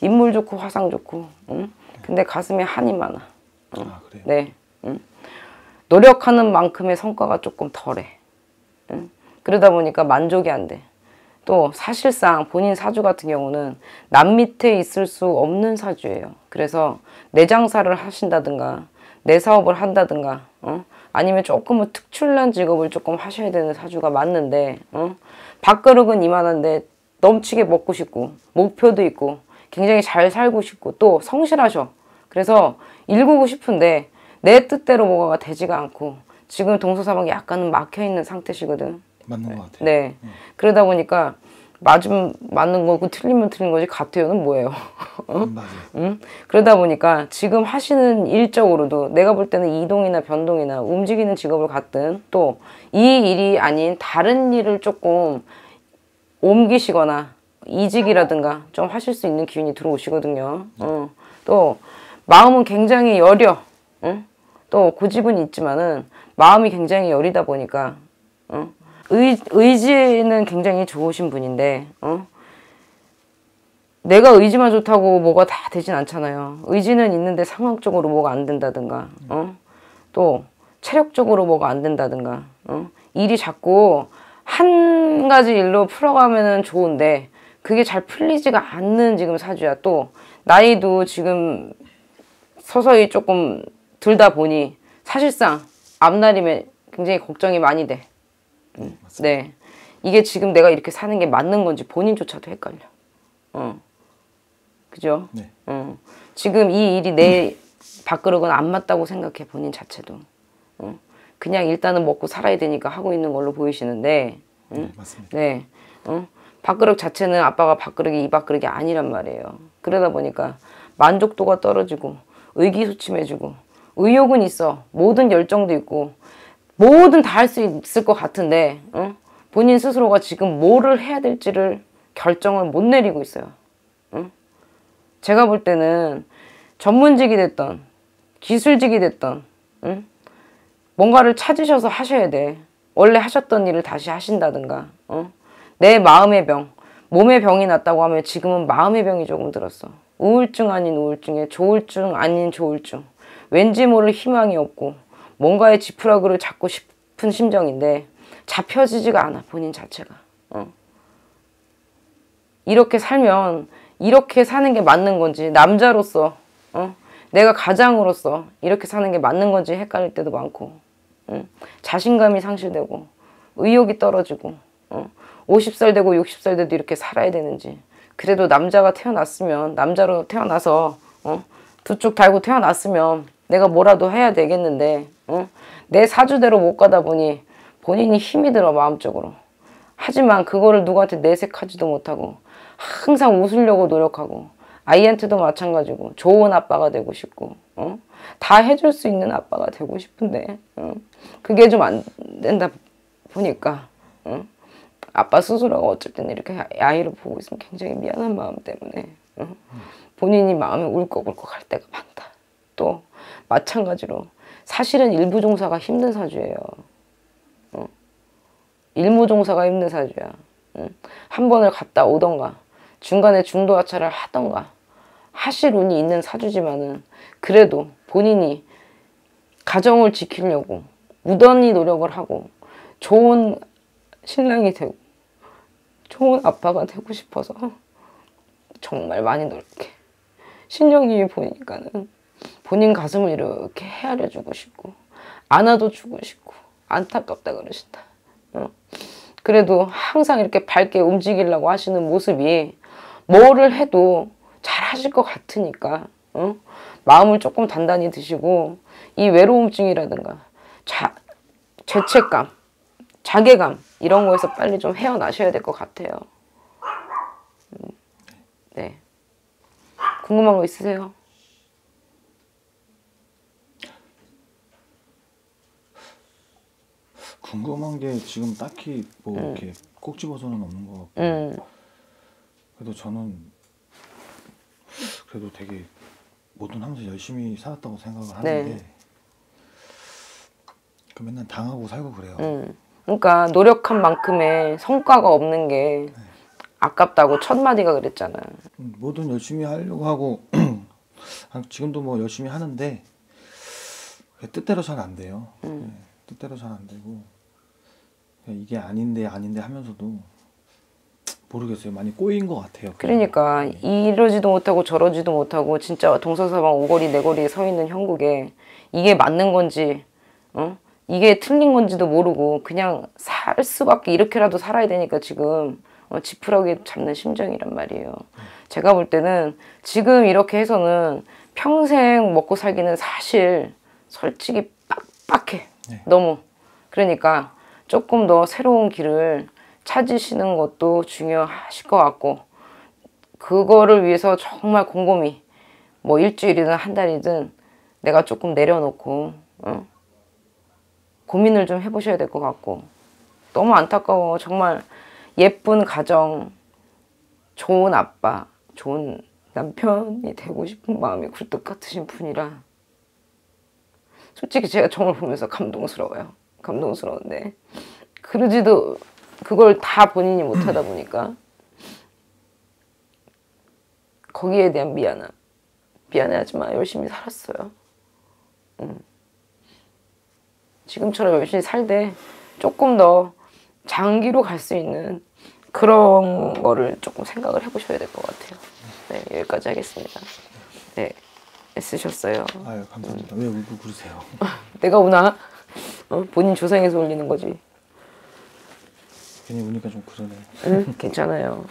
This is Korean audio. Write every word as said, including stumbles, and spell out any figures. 인물 좋고 화상 좋고. 응? 근데 가슴에 한이 많아. 응. 아, 그래요? 네. 응? 노력하는 만큼의 성과가 조금 덜해. 응? 그러다 보니까 만족이 안 돼. 또 사실상 본인 사주 같은 경우는 남 밑에 있을 수 없는 사주예요. 그래서 내 장사를 하신다든가 내 사업을 한다든가, 어? 아니면 조금은 특출난 직업을 조금 하셔야 되는 사주가 맞는데, 어? 밥그릇은 이만한데 넘치게 먹고 싶고 목표도 있고 굉장히 잘 살고 싶고 또 성실하셔. 그래서 일구고 싶은데 내 뜻대로 뭐가 되지가 않고 지금 동서사방이 약간은 막혀있는 상태시거든. 맞는 네. 것 같아요. 네. 네. 그러다 보니까 맞으면 맞는 거고 틀리면 틀린 거지 같아요는 뭐예요? 어? 맞아요. 응? 그러다 보니까 지금 하시는 일적으로도 내가 볼 때는 이동이나 변동이나 움직이는 직업을 갖든 또 이 일이 아닌 다른 일을 조금 옮기시거나 이직이라든가 좀 하실 수 있는 기운이 들어오시거든요. 네. 어. 또 마음은 굉장히 여려. 응? 또 고집은 있지만은 마음이 굉장히 여리다 보니까 응? 의, 의지는 굉장히 좋으신 분인데, 어? 내가 의지만 좋다고 뭐가 다 되진 않잖아요. 의지는 있는데 상황적으로 뭐가 안 된다든가, 어? 또 체력적으로 뭐가 안 된다든가, 어? 일이 자꾸 한 가지 일로 풀어가면은 좋은데 그게 잘 풀리지가 않는 지금 사주야. 또 나이도 지금 서서히 조금 들다 보니 사실상 앞날이면 굉장히 걱정이 많이 돼. 네. 네, 이게 지금 내가 이렇게 사는 게 맞는 건지 본인조차도 헷갈려. 어, 그죠? 네. 어, 지금 이 일이 내 밥그릇은 안 맞다고 생각해 본인 자체도. 어, 그냥 일단은 먹고 살아야 되니까 하고 있는 걸로 보이시는데, 응? 네, 맞습니다. 네, 어, 밥그릇 자체는 아빠가 밥그릇이 이 밥그릇이 아니란 말이에요. 그러다 보니까 만족도가 떨어지고 의기소침해지고 의욕은 있어, 모든 열정도 있고. 뭐든 다 할 수 있을 것 같은데, 어? 본인 스스로가 지금 뭐를 해야 될지를 결정을 못 내리고 있어요. 어? 제가 볼 때는 전문직이 됐던 기술직이 됐던, 어? 뭔가를 찾으셔서 하셔야 돼. 원래 하셨던 일을 다시 하신다든가, 어? 내 마음의 병, 몸의 병이 났다고 하면 지금은 마음의 병이 조금 들었어. 우울증 아닌 우울증에 조울증 아닌 조울증. 왠지 모를 희망이 없고 뭔가의 지푸라기를 잡고 싶은 심정인데 잡혀지지가 않아 본인 자체가. 어. 이렇게 살면 이렇게 사는 게 맞는 건지 남자로서, 어? 내가 가장으로서 이렇게 사는 게 맞는 건지 헷갈릴 때도 많고, 응? 자신감이 상실되고 의욕이 떨어지고, 어? 오십 살 되고 육십 살 돼도 이렇게 살아야 되는지, 그래도 남자가 태어났으면 남자로 태어나서, 어? 두 쪽 달고 태어났으면 내가 뭐라도 해야 되겠는데, 어? 내 사주대로 못 가다 보니 본인이 힘이 들어 마음적으로. 하지만 그거를 누구한테 내색하지도 못하고 항상 웃으려고 노력하고 아이한테도 마찬가지고 좋은 아빠가 되고 싶고, 어? 다 해줄 수 있는 아빠가 되고 싶은데, 어? 그게 좀 안 된다 보니까, 어? 아빠 스스로가 어쩔 때는 이렇게 아이를 보고 있으면 굉장히 미안한 마음 때문에, 어? 본인이 마음이 울컥울컥 할 때가 많다. 또 마찬가지로 사실은 일부종사가 힘든 사주예요. 어? 일무종사가 힘든 사주야. 응? 한 번을 갔다 오던가 중간에 중도하차를 하던가 하실 운이 있는 사주지만은 그래도 본인이 가정을 지키려고 무던히 노력을 하고 좋은 신랑이 되고 좋은 아빠가 되고 싶어서 정말 많이 노력해. 신령님이 보니까는 본인 가슴을 이렇게 헤아려주고 싶고 안아줘주고 싶고 안타깝다 그러신다. 어? 그래도 항상 이렇게 밝게 움직이려고 하시는 모습이 뭐를 해도 잘 하실 것 같으니까, 어? 마음을 조금 단단히 드시고 이 외로움증이라든가 자, 죄책감, 자괴감 이런 거에서 빨리 좀 헤어나셔야 될 것 같아요. 네. 궁금한 거 있으세요? 궁금한 게 지금 딱히 뭐 음. 이렇게 꼭 집어서는 없는 것 같고, 음. 그래도 저는 그래도 되게 뭐든 하면서 열심히 살았다고 생각을 하는데, 네. 그 맨날 당하고 살고 그래요. 음. 그러니까 노력한 만큼의 성과가 없는 게 아깝다고 첫 마디가 그랬잖아. 뭐든 열심히 하려고 하고 지금도 뭐 열심히 하는데 뜻대로 잘 안 돼요. 음. 네, 뜻대로 잘 안 되고 이게 아닌데 아닌데 하면서도 모르겠어요. 많이 꼬인 것 같아요. 그러니까 네. 이러지도 못하고 저러지도 못하고 진짜 동서서방 오거리 네거리에 서 있는 형국에 이게 맞는 건지 어? 이게 틀린 건지도 모르고 그냥 살 수밖에 이렇게라도 살아야 되니까 지금 어, 지푸라기 잡는 심정이란 말이에요. 음. 제가 볼 때는 지금 이렇게 해서는 평생 먹고 살기는 사실 솔직히 빡빡해. 네. 너무. 그러니까 조금 더 새로운 길을 찾으시는 것도 중요하실 것 같고, 그거를 위해서 정말 곰곰이 뭐 일주일이든 한 달이든 내가 조금 내려놓고 어? 고민을 좀 해보셔야 될 것 같고. 너무 안타까워. 정말 예쁜 가정, 좋은 아빠, 좋은 남편이 되고 싶은 마음이 굴뚝 같으신 분이라 솔직히 제가 정을 보면서 감동스러워요. 감동스러운데 그러지도 그걸 다 본인이 못하다 보니까 거기에 대한 미안함. 미안해하지만 열심히 살았어요. 음. 지금처럼 열심히 살되 조금 더 장기로 갈 수 있는 그런 거를 조금 생각을 해보셔야 될 것 같아요. 네, 여기까지 하겠습니다. 네, 애쓰셨어요. 아유, 감사합니다. 음. 왜 울고 그러세요? 내가 우나? 어? 본인 조상에서 울리는 거지. 괜히 우니까 좀 그러네. 응, 괜찮아요.